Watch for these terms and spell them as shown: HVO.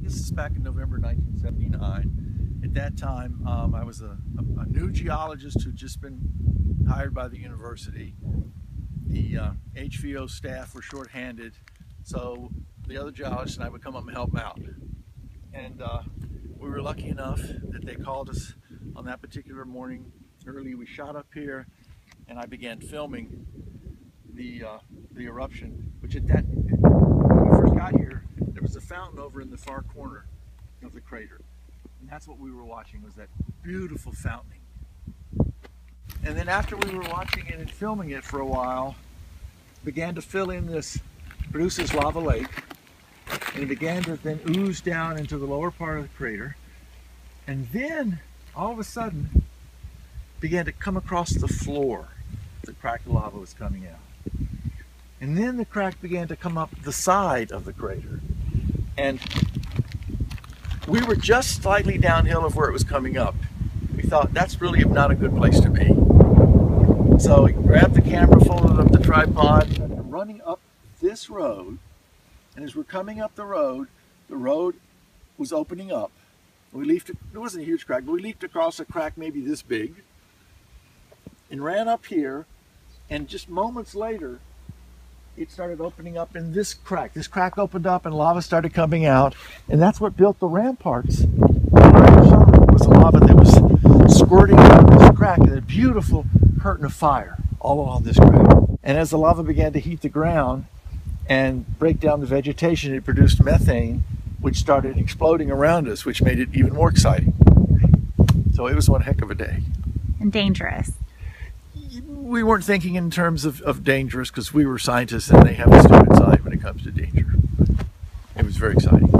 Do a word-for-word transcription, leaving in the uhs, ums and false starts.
I, this is back in November nineteen seventy-nine. At that time, um, I was a, a, a new geologist who'd just been hired by the university. The uh, H V O staff were shorthanded, so the other geologists and I would come up and help them out. And uh, we were lucky enough that they called us on that particular morning early. We shot up here, and I began filming the uh, the eruption. Which at that, when we first got here, there was a fountain over in the far corner of the crater, and that's what we were watching, was that beautiful fountaining. And then after we were watching it and filming it for a while, began to fill in this produces lava lake, and it began to then ooze down into the lower part of the crater, and then all of a sudden began to come across the floor. The cracked lava was coming out, and then the crack began to come up the side of the crater, and we were just slightly downhill of where it was coming up. We thought, that's really not a good place to be. So we grabbed the camera, folded up the tripod, and I'm running up this road. And as we're coming up the road, the road was opening up. We leaped, it wasn't a huge crack, but we leaped across a crack maybe this big and ran up here. And just moments later, it started opening up in this crack. This crack opened up and lava started coming out. And that's what built the ramparts. It was the lava that was squirting out of this crack, and a beautiful curtain of fire all along this crack. And as the lava began to heat the ground and break down the vegetation, it produced methane, which started exploding around us, which made it even more exciting. So it was one heck of a day. And dangerous. We weren't thinking in terms of, of dangerous, because we were scientists and they have a stupid side when it comes to danger. It was very exciting.